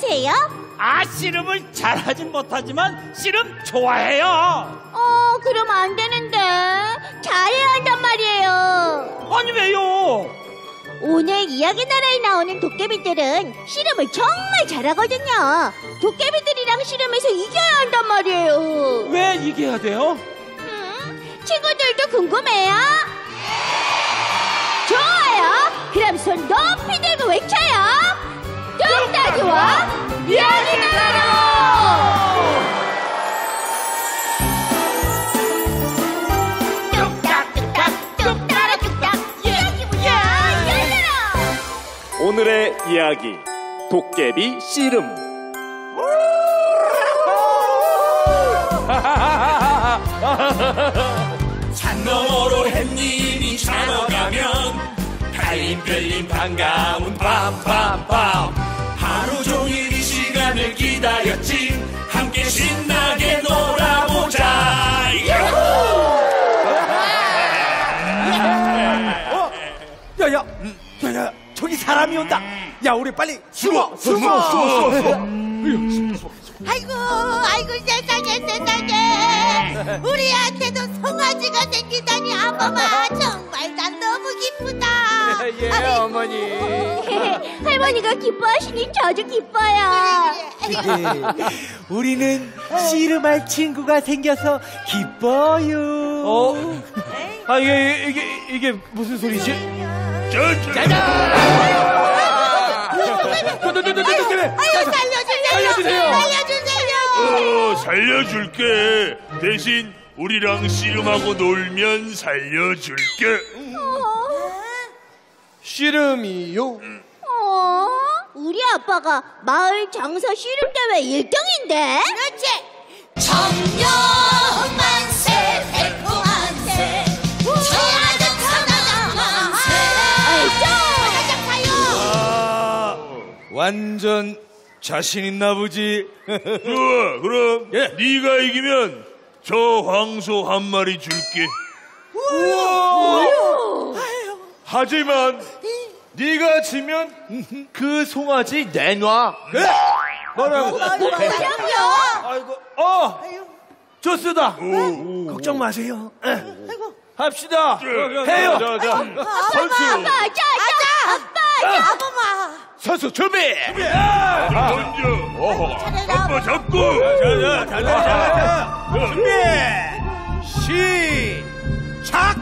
하세요? 아, 씨름을 잘하진 못하지만 씨름 좋아해요. 그럼 안 되는데. 잘해야 한단 말이에요. 아니, 왜요? 오늘 이야기 나라에 나오는 도깨비들은 씨름을 정말 잘하거든요. 도깨비들이랑 씨름해서 이겨야 한단 말이에요. 왜 이겨야 돼요? 친구들도 궁금해요? 좋아요. 그럼 손 높이 들고 외쳐요. 뚝딱이와 이야기 나라로. 뚝딱 뚝딱 뚝따라 뚝딱 이야기부야 열려라. 오늘의 이야기, 도깨비 씨름. 산 너머로 햇님이 찾아가면 팔림별림 반가운 밤밤밤, 하루 종일 이 시간을 기다렸지. 함께 신나게 놀아보자. 야야, 저기 사람이 온다. 야, 우리 빨리 숨어. 아이고, 세상에. 우리한테도 송아지가 생기다니. 아범아, 정말 난 너무 기쁘다. 예, 아이고. 어머니. 할머니가 기뻐하시니 저도 기뻐요. 예, 우리는 씨름할 친구가 생겨서 기뻐요. 아, 이게 무슨 소리지? 짜잔! 살려주세요. 살려줄게. 대신 우리랑 씨름하고 놀면 살려줄게. 씨름이요? 우리 아빠가 마을 장사 씨름 대회 1등인데. 그렇지. 천년만세 백호만세. 완전 자신 있나 보지? 좋아, 그럼 예. 네가 이기면 저 황소 한 마리 줄게. 우와! 하지만 네가 지면 그 송아지 내놔. 그래? 뭐라고? 아이고, 좋습니다. 걱정 마세요. 합시다. 해요. 아빠, 선수 준비! 던져! 아빠 잡고! 자, 준비! 시작!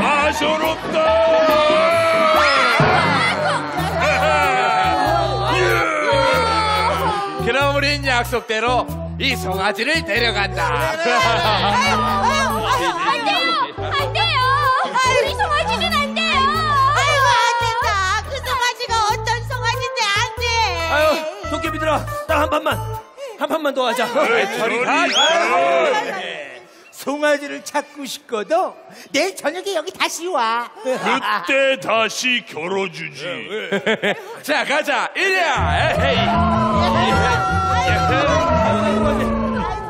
아소롭다! 그럼 우린 약속대로 이 송아지를 데려간다. 안 돼요. 우리 송아지는 안 돼요. 아이고, 안 된다. 그 송아지가 어떤 송아지인데 안 돼. 아유, 도깨비들아, 딱 한 판만 더 하자. 송아지를 찾고 싶거든. 내일 저녁에 여기 다시 와. 그때 다시 겨뤄주지. 자, 가자. 이리야.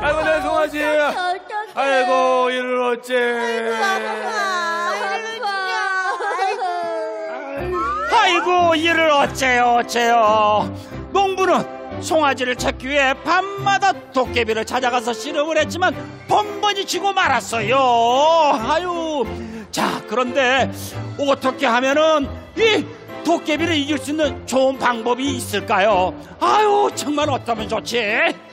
아이고, 내 송아지. 아이고, 이를 어째. 아이고, 이를 어째요. 농부는 송아지를 찾기 위해 밤마다 도깨비를 찾아가서 씨름을 했지만 번번이 지고 말았어요. 아유. 자, 그런데 어떻게 하면은 이 도깨비를 이길 수 있는 좋은 방법이 있을까요? 아유, 정말 어쩌면 좋지.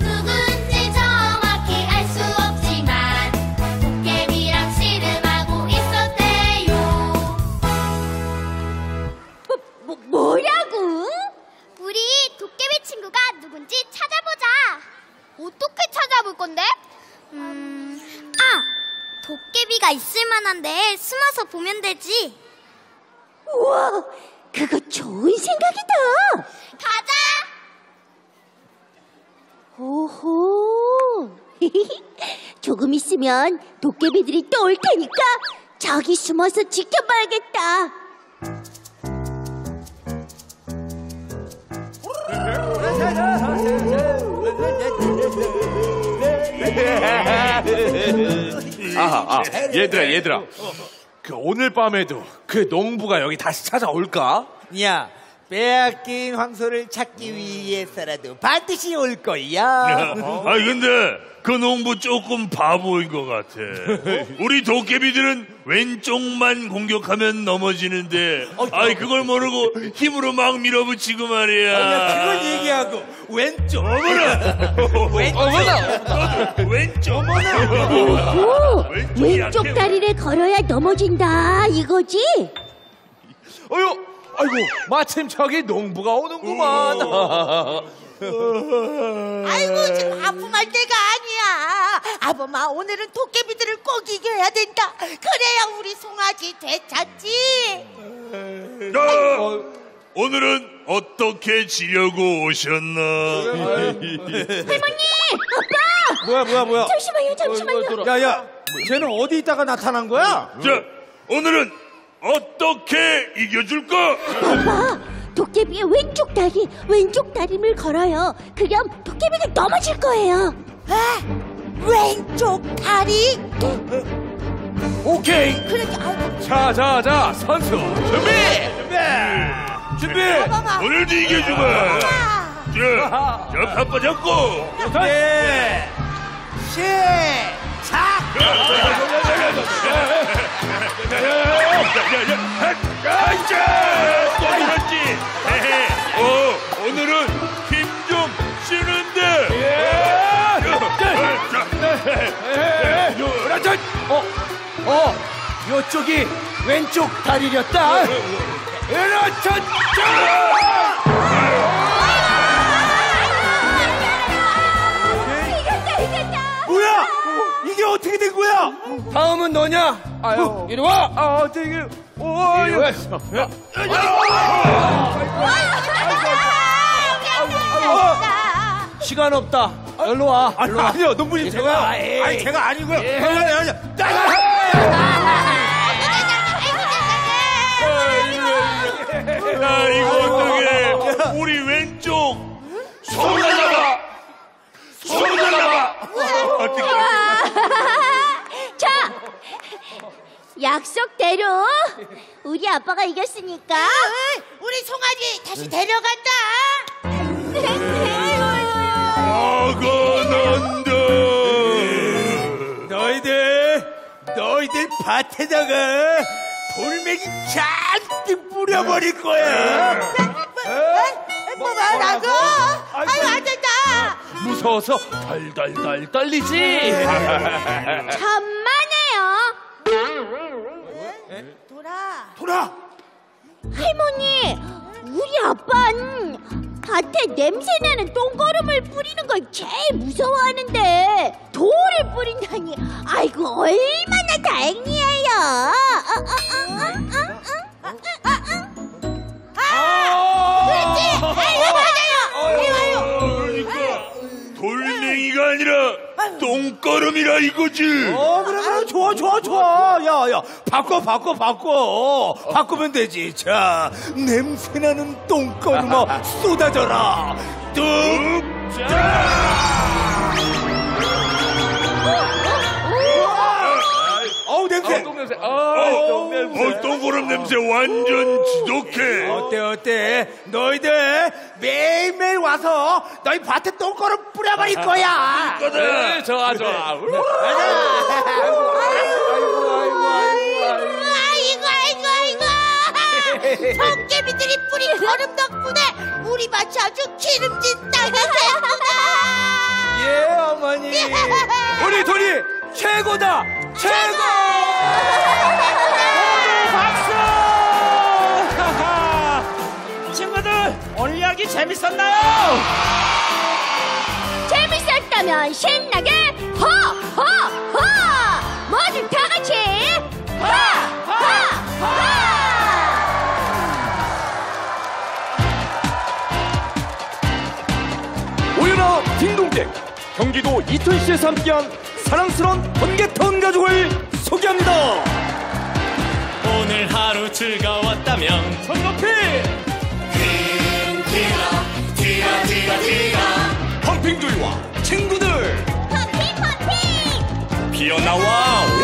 누군지 정확히 알 수 없지만 도깨비랑 씨름하고 있었대요. 뭐라고? 우리 도깨비 친구가 누군지 찾아보자. 어떻게 찾아볼 건데? 도깨비가 있을 만한데 숨어서 보면 되지. 우와, 그거 좋은 생각이다. 가자. 오호. 조금 있으면 도깨비들이 또 올 테니까 저기 숨어서 지켜봐야겠다. 아하, 얘들아. 그 오늘 밤에도 그 농부가 여기 다시 찾아올까? 야, 빼앗긴 황소를 찾기 위해서라도 반드시 올 거야. 아, 근데 그 농부 조금 바보인 것 같아. 우리 도깨비들은 왼쪽만 공격하면 넘어지는데, 아이 그걸 모르고 힘으로 막 밀어붙이고 말이야. 그걸 얘기하고 왼쪽. 어머나. 왼쪽. 어머나. 왼쪽 다리를 걸어야 넘어진다 이거지? 어휴. 아이고, 마침 저기 농부가 오는구만. 아이고, 지금 아픔할 때가 아니야. 아범아, 오늘은 도깨비들을 꼭 이겨야 된다. 그래야 우리 송아지 되찾지. 야, 오늘은 어떻게 지려고 오셨나? 할머니, 아빠. 뭐야. 잠시만요. 야, 쟤는 어디 있다가 나타난 거야? 자, 오늘은 어떻게 이겨줄까? 봐봐, 도깨비의 왼쪽 다리를 걸어요. 그럼 도깨비가 넘어질 거예요. 아, 왼쪽 다리? 오케이. 그렇게. 자, 선수 준비. 오늘도 이겨주마. 자, 바빠 잡고. 네. 시작. 오늘은 힘 좀 쉬는데. 요쪽이 왼쪽 다리였다. 뭐야? 이게 어떻게 된 거야? 다음은 너냐? 아유, 이리 와! 시간 없다. 일로 와. 아니요, 농부님 제가. 아니, 제가 아니고요. 야, 이거 어떡해. 우리 왼쪽. 손 날라봐. 어떡해. 약속대로 우리 아빠가 이겼으니까 우리 송아지 다시 데려간다. 나가난다. 너희들 밭에다가 돌멩이 잔뜩 뿌려버릴 거야. 뭐가 나고? 아유, 안 된다. 무서워서 달달달 떨리지. 천만에요. 돌아! 할머니, 우리 아빠는 밭에 냄새나는 똥거름을 뿌리는 걸 제일 무서워하는데 돌을 뿌린다니, 아이고 얼마나 다행이에요. 그렇지! 그러니까 돌멩이가 아니라 똥거름이라 이거지. 그래. 좋아. 야. 바꿔. 바꾸면 되지. 자, 냄새나는 똥거름아 쏟아져라. 어우, 냄새. 똥거름 냄새 완전 지독해. 어때? 너희들 매일매일 와서 너희 밭에 똥거름 뿌려버릴 거야. 네, 좋아. 아이고. 도깨비들이 뿌린 거름 덕분에 우리 밭이 아주 기름진다. 예, 어머니. 우리 둘이 최고다. 박수! 친구들, 오늘 이야기 재밌었나요? 재밌었다면 신나게 허허허! 모두 다 같이 허허허! 경기도 이천시에서 함께한 사랑스러운 번개타운 가족을 소개합니다. 오늘 하루 즐거웠다면 손 높이! 핑 튀어 펌핑 조이와 친구들 펌핑 튀어나와